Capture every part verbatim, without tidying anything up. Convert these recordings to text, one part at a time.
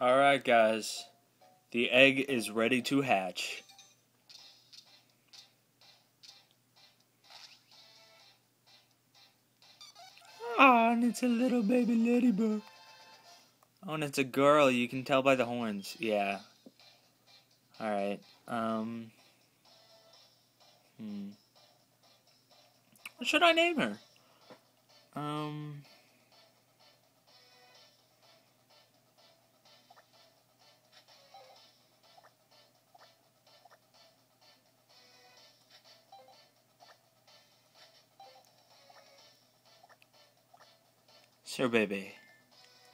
Alright guys, the egg is ready to hatch. Oh, and it's a little baby Ledyba. Oh, and it's a girl, you can tell by the horns. Yeah. Alright, um... Hmm. What should I name her? Um... It's your baby,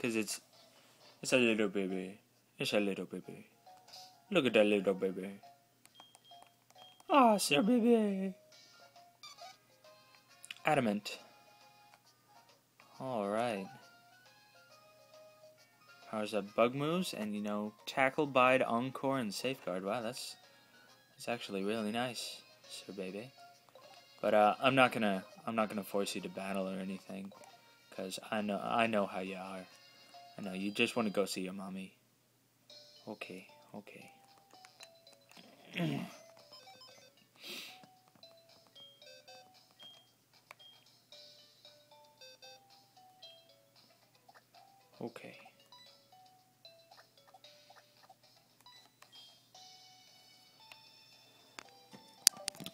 cause it's it's a little baby. It's a little baby. Look at that little baby. Ah, oh, it's your baby. Adamant. All right. Powers up bug moves, and you know, tackle, bide, encore, and safeguard. Wow, that's that's actually really nice, Sir Baby. But uh, I'm not gonna I'm not gonna force you to battle or anything. Cause I know I know how you are. I know you just want to go see your mommy. Okay, okay. Okay.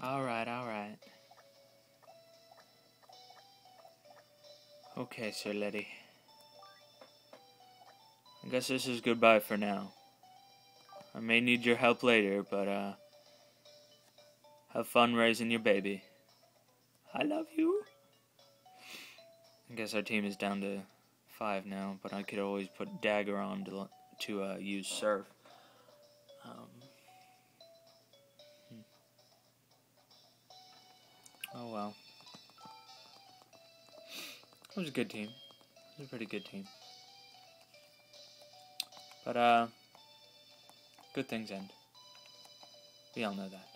All right, all right. Okay, Sir Letty. I guess this is goodbye for now. I may need your help later, but, uh... have fun raising your baby. I love you. I guess our team is down to five now, but I could always put Dagger on to, to uh, use Surf. Um, oh, well. It was a good team. It was a pretty good team. But, uh, good things end. We all know that.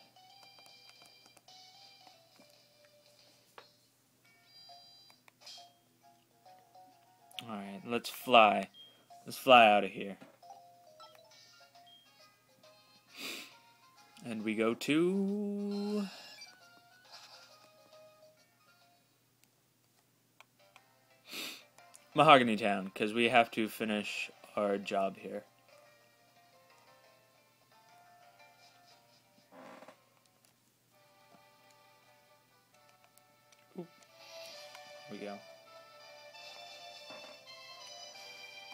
Alright, let's fly. Let's fly out of here. And we go to... Mahogany Town, because we have to finish our job here. Ooh. Here we go.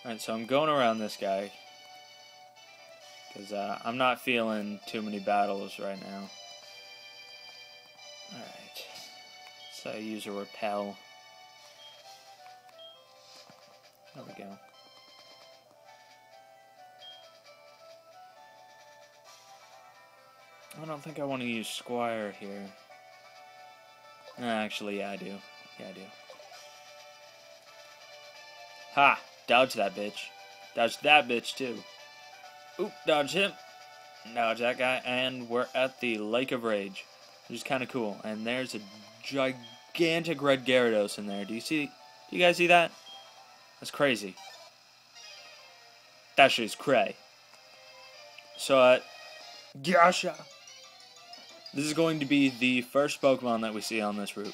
Alright, so I'm going around this guy, because uh, I'm not feeling too many battles right now. Alright, so I use a repel. There we go. I don't think I want to use Squire here. No, actually, yeah, I do. Yeah, I do. Ha! Dodge that bitch. Dodge that bitch, too. Oop, dodge him. Dodge that guy. And we're at the Lake of Rage, which is kind of cool. And there's a gigantic red Gyarados in there. Do you see? Do you guys see that? That's crazy. That shit is cray. So, uh... Gyasha! This is going to be the first Pokemon that we see on this route.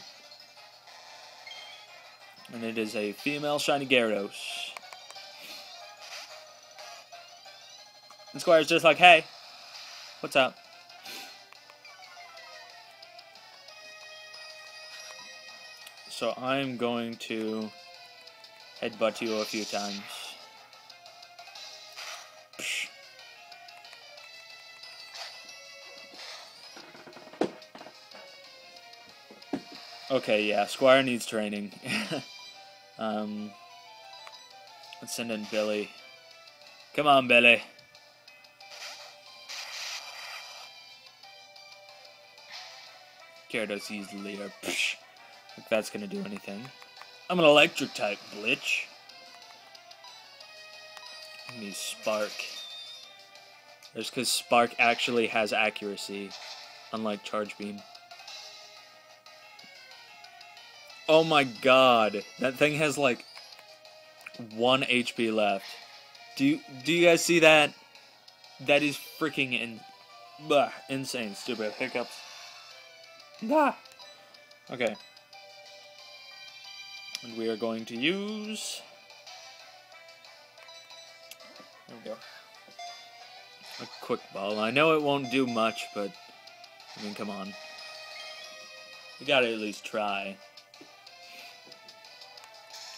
And it is a female shiny Gyarados. And Squire's just like, hey! What's up? So, I'm going to... headbutt you a few times. Psh. Okay, yeah, Squire needs training. um, let's send in Billy. Come on, Billy. Gyarados used Leer. Psh. If that's gonna do anything. I'm an electric type, Blitch. Give me Spark. That's because Spark actually has accuracy, unlike Charge Beam. Oh my god, that thing has like one H P left. Do you, do you guys see that? That is freaking in, blah, insane. Stupid hiccups. Bah. Okay. And we are going to use... There we go. A quick ball. I know it won't do much, but... I mean, come on. You gotta at least try.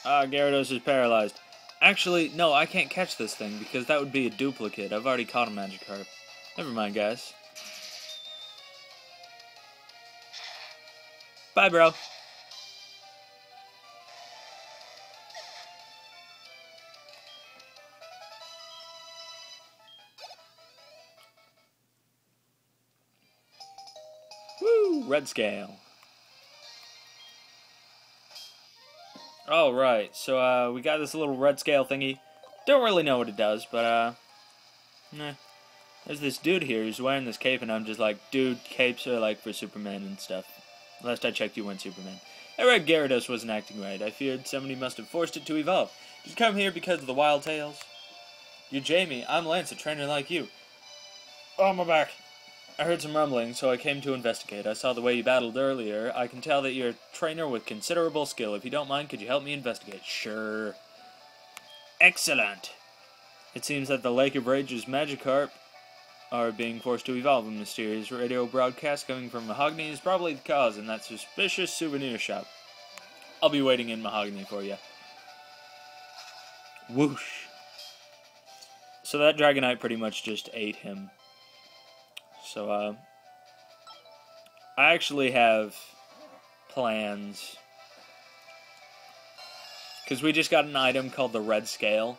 Ah, Gyarados is paralyzed. Actually, no, I can't catch this thing, because that would be a duplicate. I've already caught a Magikarp. Never mind, guys. Bye, bro. Woo! Red Scale. Alright, so uh, we got this little red scale thingy. Don't really know what it does, but uh, nah. There's this dude here who's wearing this cape, and I'm just like, dude, capes are like for Superman and stuff. Last I checked, you weren't Superman. I read Gyarados wasn't acting right. I feared somebody must have forced it to evolve. Did you come here because of the wild tales? You're Jamie. I'm Lance, a trainer like you. Oh, my back. I heard some rumbling, so I came to investigate. I saw the way you battled earlier. I can tell that you're a trainer with considerable skill. If you don't mind, could you help me investigate? Sure. Excellent. It seems that the Lake of Rage's Magikarp are being forced to evolve. A mysterious radio broadcast coming from Mahogany is probably the cause in that suspicious souvenir shop. I'll be waiting in Mahogany for you. Whoosh. So that Dragonite pretty much just ate him. So, uh, I actually have plans, because we just got an item called the Red Scale,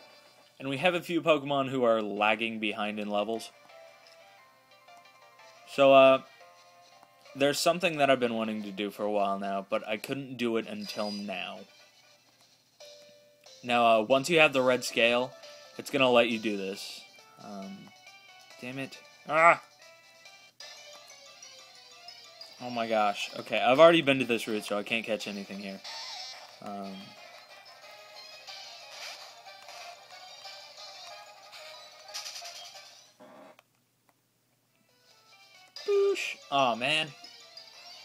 and we have a few Pokemon who are lagging behind in levels. So, uh, there's something that I've been wanting to do for a while now, but I couldn't do it until now. Now, uh, once you have the Red Scale, it's going to let you do this. Um, damn it. Ah! Oh my gosh. Okay, I've already been to this route, so I can't catch anything here. Um, boosh. Aw, man.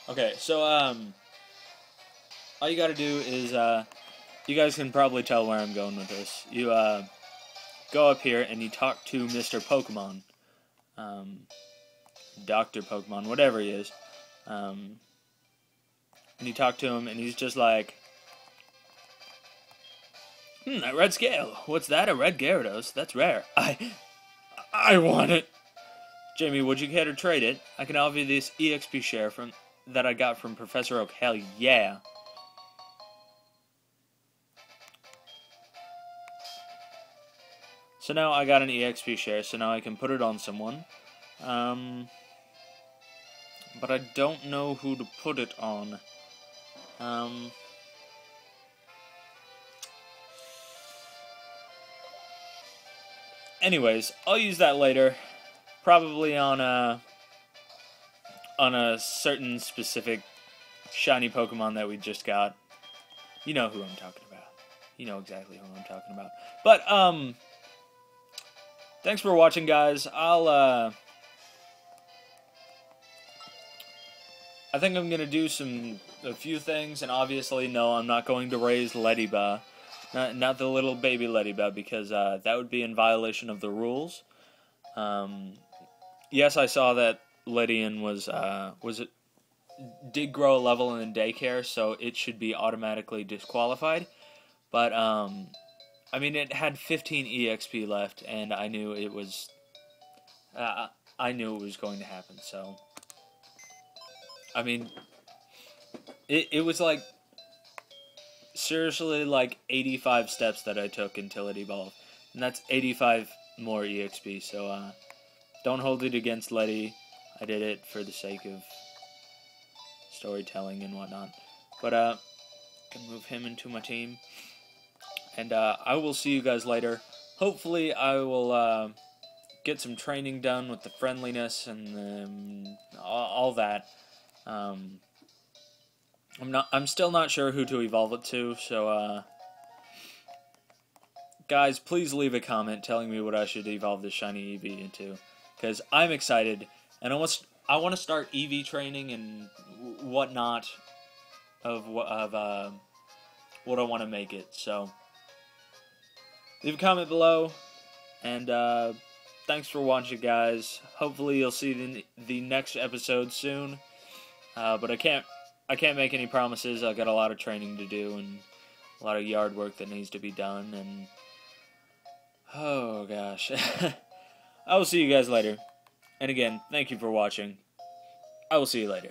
Okay, so, um... all you gotta do is, uh... you guys can probably tell where I'm going with this. You, uh... go up here, and you talk to Mister Pokemon. Um... Doctor Pokemon, whatever he is. Um, and you talk to him, and he's just like, Hmm, a red scale. What's that? A red Gyarados? That's rare. I... I want it. Jamie, would you care to trade it? I can offer you this E X P share from that I got from Professor Oak. Hell yeah. So now I got an E X P share, so now I can put it on someone. Um... But I don't know who to put it on. Um, anyways, I'll use that later. Probably on a, on a certain specific shiny Pokemon that we just got. You know who I'm talking about. You know exactly who I'm talking about. But, um... thanks for watching, guys. I'll, uh... I think I'm going to do some, a few things, and obviously, no, I'm not going to raise Ledyba. Not, not the little baby Ledyba, because uh, that would be in violation of the rules. Um, yes, I saw that Ledyba was, uh, was it, did grow a level in daycare, so it should be automatically disqualified. But, um, I mean, it had fifteen E X P left, and I knew it was, uh, I knew it was going to happen, so... I mean, it, it was like, seriously, like eighty-five steps that I took until it evolved. And that's eighty-five more E X P, so uh, don't hold it against Letty. I did it for the sake of storytelling and whatnot. But uh, I can move him into my team. And uh, I will see you guys later. Hopefully I will... Uh, get some training done with the friendliness and um, all, all that. Um, I'm not. I'm still not sure who to evolve it to. So, uh, Guys, please leave a comment telling me what I should evolve this shiny Eevee into, because I'm excited, and I want I want to start Eevee training and whatnot of of uh, what I want to make it. So leave a comment below, and uh, thanks for watching, guys. Hopefully you'll see the the next episode soon, uh, but I can't I can't make any promises. I've got a lot of training to do and a lot of yard work that needs to be done, and oh gosh. I will see you guys later. And again, thank you for watching. I will see you later.